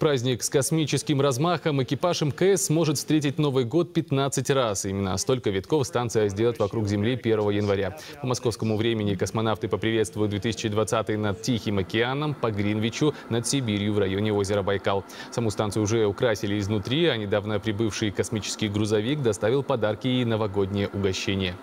праздник с космическим размахом экипаж МКС сможет встретить Новый год 15 раз. Именно столько витков станция сделает вокруг Земли 1 января. По московскому времени космонавты поприветствуют 2020 над Тихим океаном, по Гринвичу над Сибирью в районе озера Байкал. Саму станцию уже украсили изнутри, а недавно прибывший космический грузовик доставил подарки и новогоднее угощение.